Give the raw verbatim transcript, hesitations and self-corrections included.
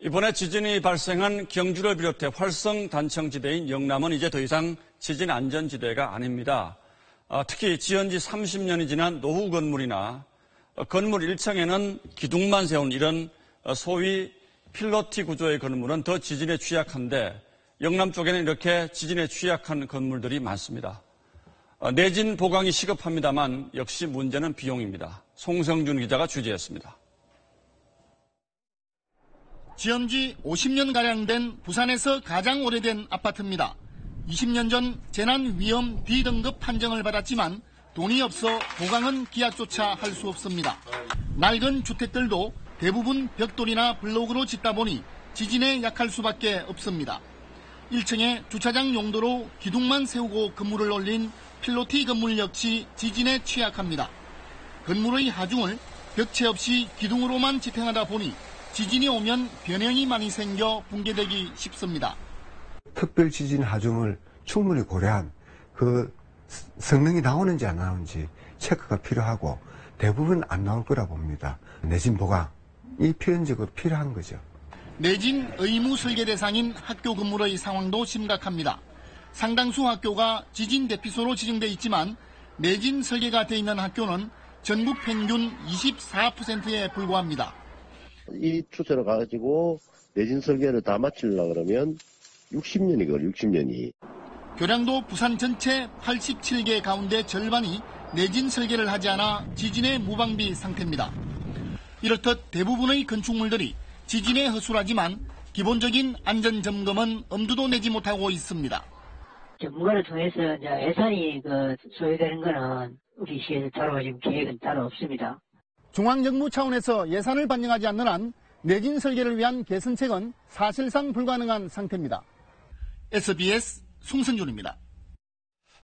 이번에 지진이 발생한 경주를 비롯해 활성 단층지대인 영남은 이제 더 이상 지진 안전지대가 아닙니다. 특히 지연지 삼십 년이 지난 노후 건물이나 건물 일 층에는 기둥만 세운 이런 소위 필로티 구조의 건물은 더 지진에 취약한데 영남 쪽에는 이렇게 지진에 취약한 건물들이 많습니다. 내진 보강이 시급합니다만 역시 문제는 비용입니다. 송성준 기자가 취재했습니다. 지연지 오십 년가량 된 부산에서 가장 오래된 아파트입니다. 이십 년 전 재난위험 디 등급 판정을 받았지만 돈이 없어 보강은 기약조차 할 수 없습니다. 낡은 주택들도 대부분 벽돌이나 블록으로 짓다 보니 지진에 약할 수밖에 없습니다. 일 층에 주차장 용도로 기둥만 세우고 건물을 올린 필로티 건물 역시 지진에 취약합니다. 건물의 하중을 벽체 없이 기둥으로만 지탱하다 보니 지진이 오면 변형이 많이 생겨 붕괴되기 쉽습니다. 특별 지진 하중을 충분히 고려한 그 성능이 나오는지 안 나오는지 체크가 필요하고 대부분 안 나올 거라 봅니다. 내진 보강이 필연적으로 필요한 거죠. 내진 의무 설계 대상인 학교 건물의 상황도 심각합니다. 상당수 학교가 지진 대피소로 지정돼 있지만 내진 설계가 돼 있는 학교는 전국 평균 이십사 퍼센트에 불과합니다. 이 추세를 가지고 내진 설계를 다 마치려고 그러면 육십 년이 걸려요, 육십 년이. 교량도 부산 전체 팔십칠 개 가운데 절반이 내진 설계를 하지 않아 지진의 무방비 상태입니다. 이렇듯 대부분의 건축물들이 지진에 허술하지만 기본적인 안전점검은 엄두도 내지 못하고 있습니다. 전문가를 통해서 이제 예산이 그 소요되는 거는 우리 시에서 따로 지금 계획은 따로 없습니다. 중앙정부 차원에서 예산을 반영하지 않는 한 내진 설계를 위한 개선책은 사실상 불가능한 상태입니다. 에스비에스 송성준입니다.